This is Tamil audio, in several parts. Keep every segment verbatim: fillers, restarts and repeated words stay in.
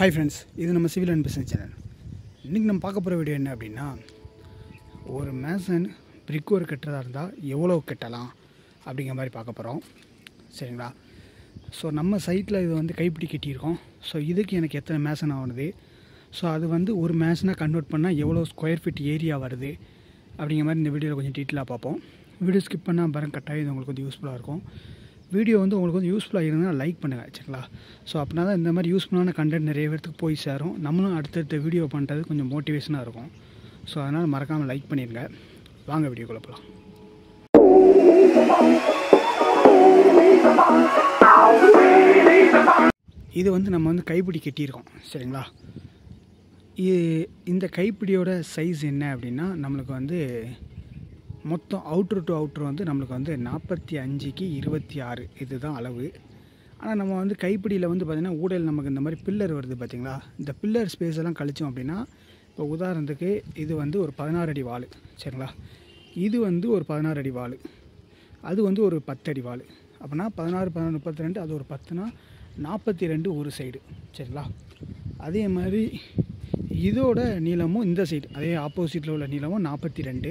ஹாய் ஃப்ரெண்ட்ஸ், இது நம்ம சிவில் அண்ட் பிஸ்னஸ் சேனல். இன்றைக்கி நம்ம பார்க்க போகிற வீடியோ என்ன அப்படின்னா, ஒரு மேசன் பிரிக் ஒர்க் கட்டுறதா இருந்தால் எவ்வளோ கட்டலாம் அப்படிங்கிற மாதிரி பார்க்க போகிறோம். சரிங்களா? ஸோ நம்ம சைட்டில் இது வந்து கைப்பிடி கட்டியிருக்கோம். ஸோ இதுக்கு எனக்கு எத்தனை மேசன் ஆகுது, ஸோ அது வந்து ஒரு மேசனாக கன்வெர்ட் பண்ணால் எவ்வளோ ஸ்கொயர் ஃபீட் ஏரியா வருது அப்படிங்கிற மாதிரி இந்த வீடியோவில் கொஞ்சம் டீட்டெயிலாக பார்ப்போம். வீடியோ ஸ்கிப் பண்ணால் பாருங்க, கட்டாயம் இது உங்களுக்கு வந்து யூஸ்ஃபுல்லாக இருக்கும். வீடியோ வந்து உங்களுக்கு வந்து யூஸ்ஃபுல்லாக இருந்தால் லைக் பண்ணுங்கள். சரிங்களா? ஸோ அப்படின்னா தான் இந்த மாதிரி யூஸ்ஃபுல்லான கண்டென்ட் நிறைய பேருக்கு போய் சேரும். நம்மளும் அடுத்தடுத்த வீடியோ பண்ணுறது கொஞ்சம் மோட்டிவேஷனாக இருக்கும். ஸோ அதனால் மறக்காமல் லைக் பண்ணிடுங்க. வாங்க வீடியோக்குள்ளே போகலாம். இது வந்து நம்ம வந்து கைப்பிடி கட்டியிருக்கோம். சரிங்களா? இந்த கைப்பிடியோட சைஸ் என்ன அப்படின்னா, நம்மளுக்கு வந்து மொத்தம் அவுட்ரு டு அவுட்ரு வந்து நம்மளுக்கு வந்து நாற்பத்தி அஞ்சுக்கு இருபத்தி ஆறு இது தான் அளவு. ஆனால் நம்ம வந்து கைப்பிடியில் வந்து பார்த்திங்கன்னா ஊடையில் நமக்கு இந்த மாதிரி பில்லர் வருது பார்த்திங்களா, இந்த பில்லர் ஸ்பேஸ் எல்லாம் கழிச்சோம் அப்படின்னா, இப்போ உதாரணத்துக்கு இது வந்து ஒரு பதினாறு அடி வாள். சரிங்களா? இது வந்து ஒரு பதினாறு அடி வாள், அது வந்து ஒரு பத்து அடி வாள். அப்படின்னா பதினாறு பதினாறு முப்பத்தி ரெண்டு, அது ஒரு பத்துனா நாற்பத்தி ரெண்டு ஒரு சைடு. சரிங்களா? அதே மாதிரி இதோட நீளமும் இந்த சைடு அதே ஆப்போசிட்டில் உள்ள நீளமும் நாற்பத்தி ரெண்டு.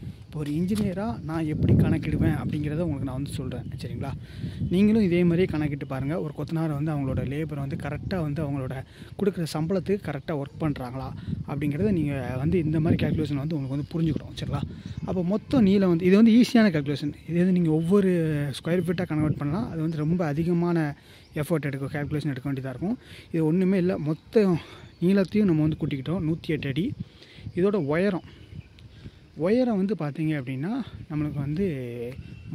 இப்போ ஒரு இன்ஜினியராக நான் எப்படி கணக்கிடுவேன் அப்படிங்கிறத உங்களுக்கு நான் வந்து சொல்கிறேன். சரிங்களா? நீங்களும் இதே மாதிரியே கணக்கிட்டு பாருங்கள். ஒரு கொத்தனார் வந்து அவங்களோட லேபரை வந்து கரெக்டாக வந்து அவங்களோட கொடுக்குற சம்பளத்துக்கு கரெக்டாக ஒர்க் பண்ணுறாங்களா அப்படிங்கிறத நீங்கள் வந்து இந்த மாதிரி கேல்குலேஷன் வந்து உங்களுக்கு வந்து புரிஞ்சுக்கிறோம். சரிங்களா? அப்போ மொத்தம் நீளம் வந்து இது வந்து ஈஸியான கேல்குலேஷன். இது வந்து நீங்கள் ஒவ்வொரு ஸ்கொயர் ஃபீட்டாக கன்வெர்ட் பண்ணலாம். அது வந்து ரொம்ப அதிகமான எஃபர்ட் எடுக்க கேல்குலேஷன் எடுக்க வேண்டியதாக இருக்கும். இது ஒன்றுமே இல்லை, மொத்தம் நீளத்தையும் நம்ம வந்து கூட்டிக்கிட்டோம் நூற்றி எட்டு அடி. இதோட உயரம் உயரம் வந்து பார்த்திங்க அப்படின்னா நம்மளுக்கு வந்து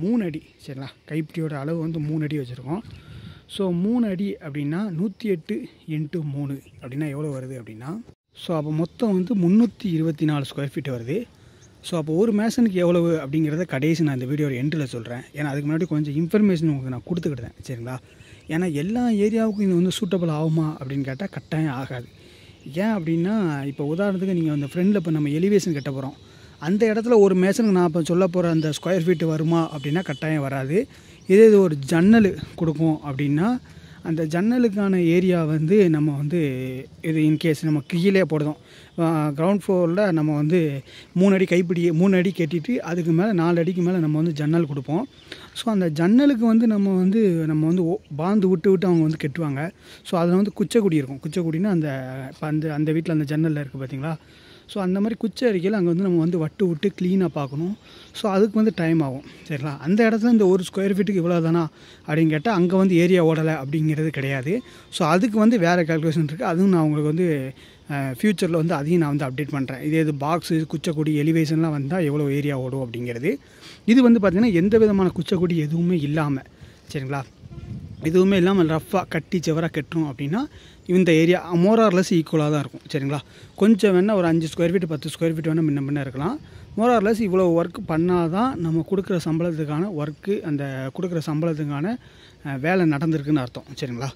மூணு அடி. சரிங்களா? கைப்பிடியோட அளவு வந்து மூணு அடி வச்சுருக்கோம். ஸோ மூணு அடி அப்படின்னா நூற்றி எட்டு இன்ட்டு மூணு அப்படின்னா எவ்வளோ வருது அப்படின்னா, ஸோ அப்போ மொத்தம் வந்து முந்நூற்றி இருபத்தி நாலு ஸ்கொயர் ஃபீட் வருது. ஸோ அப்போ ஒரு மேசனுக்கு எவ்வளவு அப்படிங்கிறத கடைசி நான் இந்த வீடியோட எண்டில் சொல்கிறேன். ஏன்னா அதுக்கு முன்னாடி கொஞ்சம் இன்ஃபர்மேஷன் உங்களுக்கு நான் கொடுத்துக்கிட்டேன். சரிங்களா? ஏன்னா எல்லா ஏரியாவுக்கும் இது வந்து சூட்டபிள் ஆகுமா அப்படின்னு கேட்டால் கட்டாயம் ஆகாது. ஏன் அப்படின்னா, இப்போ உதாரணத்துக்கு நீங்கள் அந்த ஃப்ரெண்டில் இப்போ நம்ம எலிவேஷன் கட்ட போகிறோம், அந்த இடத்துல ஒரு மேசனுக்கு நான் இப்போ சொல்ல போகிற அந்த ஸ்கொயர் ஃபீட்டு வருமா அப்படின்னா கட்டாயம் வராது. இதே இது ஒரு ஜன்னல் கொடுக்கும் அப்படின்னா அந்த ஜன்னலுக்கான ஏரியா வந்து நம்ம வந்து இது இன்கேஸ் நம்ம கீழே போடுறோம். கிரவுண்ட் ஃப்ளோரில் நம்ம வந்து மூணு அடி கைப்பிடி மூணு அடி கட்டிட்டு அதுக்கு மேலே நாலு அடிக்கு மேலே நம்ம வந்து ஜன்னல் கொடுப்போம். ஸோ அந்த ஜன்னலுக்கு வந்து நம்ம வந்து நம்ம வந்து பாந்து விட்டு விட்டு அவங்க வந்து கட்டுவாங்க. ஸோ அதில் வந்து குச்சைக்குடி இருக்கும். குச்சைக்குடினா அந்த இப்போ அந்த அந்த வீட்டில் அந்த ஜன்னலில் இருக்குது பார்த்திங்களா. ஸோ அந்த மாதிரி குச்சை அறிக்கையில் அங்கே வந்து நம்ம வந்து வட்டு விட்டு க்ளீனாக பார்க்கணும். ஸோ அதுக்கு வந்து டைம் ஆகும். சரிங்களா? அந்த இடத்துல இந்த ஒரு ஸ்கொயர் ஃபீட்டுக்கு இவ்வளோ தானா அப்படின்னு கேட்டால் அங்கே வந்து ஏரியா ஓடலை அப்படிங்கிறது கிடையாது. ஸோ அதுக்கு வந்து வேறு கால்குலேஷன் இருக்குது. அதுவும் நான் உங்களுக்கு வந்து ஃப்யூச்சரில் வந்து அதையும் நான் வந்து அப்டேட் பண்ணுறேன். இதே இது பாக்ஸு குச்சைக்குடி எலிவேஷன்லாம் வந்தால் எவ்வளோ ஏரியா ஓடும் அப்படிங்கிறது. இது வந்து பார்த்திங்கன்னா எந்த விதமான குச்சைக்குடி எதுவுமே இல்லாமல், சரிங்களா, எதுவுமே இல்லாமல் ரஃப்பாக கட்டி செவராக கட்டணும் அப்படின்னா இந்த ஏரியா மோரார்லெஸ் ஈக்குவலாக தான் இருக்கும். சரிங்களா? கொஞ்சம் வேணால் ஒரு அஞ்சு ஸ்கொயர் ஃபீட் பத்து ஸ்கொயர் ஃபீட் வேணால் முன்ன முன்னே இருக்கலாம். மோரார்லெஸ் இவ்வளோ ஒர்க் பண்ணால் தான் நம்ம கொடுக்குற சம்பளத்துக்கான ஒர்க்கு அந்த கொடுக்குற சம்பளத்துக்கான வேலை நடந்திருக்குன்னு அர்த்தம். சரிங்களா?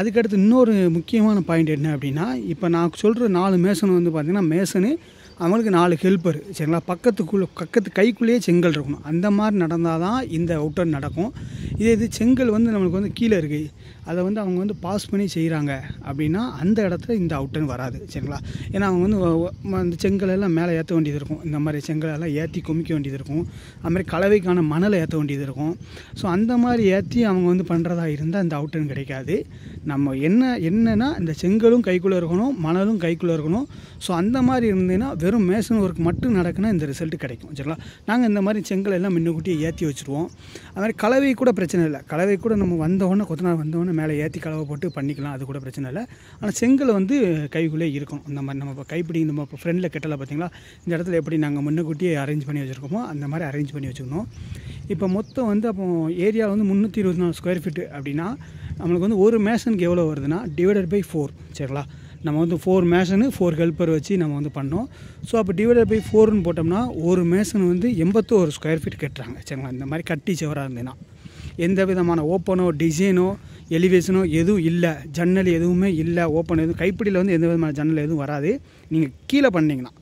அதுக்கடுத்து இன்னொரு முக்கியமான பாயிண்ட் என்ன அப்படின்னா, இப்போ நான் சொல்கிற நாலு மேசன் வந்து பார்த்திங்கன்னா மேசனு அவங்களுக்கு நாலு ஹெல்ப்பர். சரிங்களா? பக்கத்துக்குள்ளே பக்கத்து கைக்குள்ளேயே செங்கல் இருக்கணும். அந்த மாதிரி நடந்தால் தான் இந்த அவுட்டர் நடக்கும். இதே இது செங்கல் வந்து நம்மளுக்கு வந்து கீழே இருக்குது, அதை வந்து அவங்க வந்து பாஸ் பண்ணி செய்கிறாங்க அப்படின்னா அந்த இடத்துல இந்த அவுட்டர் வராது. சரிங்களா? ஏன்னா அவங்க வந்து அந்த செங்கலெல்லாம் மேலே ஏற்ற வேண்டியது இருக்கும். இந்த மாதிரி செங்கலெல்லாம் ஏற்றி குமிக்க வேண்டியது இருக்கும். அது மாதிரி கலவைக்கான மணலை ஏற்ற வேண்டியது இருக்கும். ஸோ அந்த மாதிரி ஏற்றி அவங்க வந்து பண்ணுறதா இருந்தால் இந்த அவுட்டர் கிடைக்காது. நம்ம என்ன என்னென்னா இந்த செங்கலும் கைக்குள்ளே இருக்கணும், மணலும் கைக்குள்ளே இருக்கணும். ஸோ அந்த மாதிரி இருந்ததுன்னா வெறும் மேசன் ஒர்க் மட்டும் நடக்குன்னா இந்த ரிசல்ட் கிடைக்கும். சரிங்களா? நாங்கள் இந்த மாதிரி செங்கல் எல்லாம் முன்னுக்கூட்டியே ஏற்றி வச்சுருவோம். அது மாதிரி கலவை கூட பிரச்சனை இல்லை. கலவை கூட நம்ம வந்தவொடனே கொத்தனார் வந்தவொடனே மேலே ஏற்றி கலவை போட்டு பண்ணிக்கலாம், அது கூட பிரச்சனை இல்லை. ஆனால் செங்கல் வந்து கைக்குள்ளே இருக்கணும். இந்த மாதிரி நம்ம கைப்பிடி நம்ம இப்போ ஃப்ரெண்டில் கட்டலை பார்த்திங்களா, இந்த இடத்துல எப்படி நாங்கள் முன்னுக்கூட்டியே அரேஞ்ச் பண்ணி வச்சுருக்கோமோ அந்த மாதிரி அரேஞ்ச் பண்ணி வச்சுக்கணும். இப்போ மொத்தம் வந்து அப்போ ஏரியா வந்து முந்நூற்றி இருபத்தி நாலு ஸ்கொயர் ஃபீட்டு அப்படின்னா நம்மளுக்கு வந்து ஒரு மேசனுக்கு எவ்வளோ வருதுன்னா டிவைடட் பை ஃபோர். சரிங்களா? நம்ம வந்து ஃபோர் மேஷனு ஃபோர் ஹெல்ப்பர் வச்சு நம்ம வந்து பண்ணோம். ஸோ அப்போ டிவைடட் பை ஃபோர்னு போட்டோம்னா ஒரு மேஷன் வந்து எண்பத்தோரு ஸ்கொயர் ஃபீட் கட்டுறாங்க சரிங்களா. இந்த மாதிரி கட்டி செவராக இருந்ததுன்னா எந்த விதமான ஓப்பனோ டிசைனோ எலிவேஷனோ எதுவும் இல்லை, ஜன்னல் எதுவுமே இல்லை, ஓப்பன் எதுவும் கைப்பிடியில் வந்து எந்த விதமான ஜன்னல் எதுவும் வராது. நீங்கள் கீழே பண்ணிங்கன்னா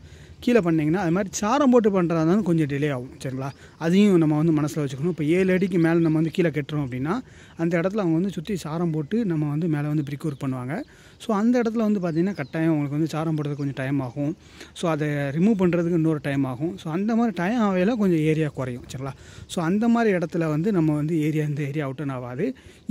கீழே பண்ணிங்கன்னா அது மாதிரி சாரம் போட்டு பண்ணுறதாலும் கொஞ்சம் டிலே ஆகும் சரிங்களா. அதையும் நம்ம வந்து மனசில் வச்சுக்கணும். இப்போ ஏழு அடிக்கு மேலே நம்ம வந்து கீழே கட்டுறோம் அப்படின்னா அந்த இடத்துல அவங்க வந்து சுற்றி சாரம் போட்டு நம்ம வந்து மேலே வந்து பிரிக் ஒர்க் பண்ணுவாங்க. ஸோ அந்த இடத்துல வந்து பார்த்திங்கன்னா கட்டாயம் அவங்களுக்கு வந்து சாரம் போடுறதுக்கு கொஞ்சம் டைம் ஆகும். ஸோ அதை ரிமூவ் பண்ணுறதுக்கு இன்னொரு டைம் ஆகும். ஸோ அந்த மாதிரி டைம் ஆகையில் கொஞ்சம் ஏரியா குறையும் சரிங்களா. ஸோ அந்த மாதிரி இடத்துல வந்து நம்ம வந்து ஏரியா இந்த ஏரியா அவுட்டன் ஆகாது.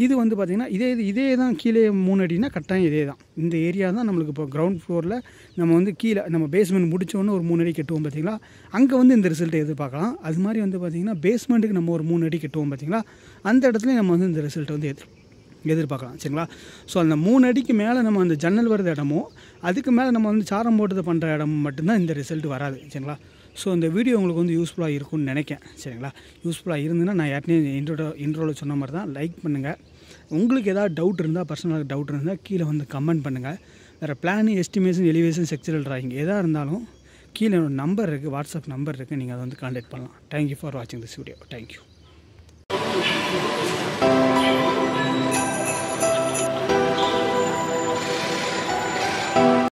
இது வந்து பார்த்திங்கன்னா இதே இது இதே தான் கீழே மூணு அடினா கட்டாயம் இதே தான் இந்த ஏரியா தான் நம்மளுக்கு. இப்போ கிரவுண்ட் ஃப்ளோரில் நம்ம வந்து கீழே நம்ம பேஸ்மெண்ட் முடித்தோன்னு ஒரு மூணு அடி கட்டுவோம் பார்த்திங்களா, அங்கே வந்து இந்த ரிசல்ட்டை எதிர்பார்க்கலாம். அது மாதிரி வந்து பார்த்திங்கன்னா பேஸ்மெண்ட்டுக்கு நம்ம ஒரு மூணு அடி கட்டுவோம் பார்த்திங்களா, அந்த இடத்துல நம்ம வந்து இந்த ரிசல்ட்டை வந்து எதிர் எதிர்பார்க்கலாம் சரிங்களா. ஸோ அந்த மூணு அடிக்கு மேலே நம்ம அந்த ஜன்னல் வர்றது இடமோ அதுக்கு மேலே நம்ம வந்து சாரம் போட்டது பண்ணுற இடம் மட்டும்தான் இந்த ரிசல்ட் வராது சரிங்களா. ஸோ இந்த வீடியோ உங்களுக்கு வந்து யூஸ்ஃபுல்லாக இருக்கும்னு நினைக்கிறேன் சரிங்களா. யூஸ்ஃபுல்லாக இருந்துன்னா நான் யார்ட்டையும் இன்ட்ரோ இன்ட்ரோவில் சொன்ன மாதிரி தான் லைக் பண்ணுங்கள். உங்களுக்கு ஏதாவது டவுட் இருந்தால் பர்சனலாக டவுட் இருந்தால் கீழே வந்து கமெண்ட் பண்ணுங்கள். வேறு plan estimation elevation structural drawing எதாக இருந்தாலும் கீழே நம்பர் இருக்குது, வாட்ஸ்அப் நம்பர் இருக்குது, நீங்கள் அதை வந்து கான்டாக்ட் பண்ணலாம். தேங்க்யூ ஃபார் வாட்சிங் திஸ் வீடியோ. தேங்க்யூ.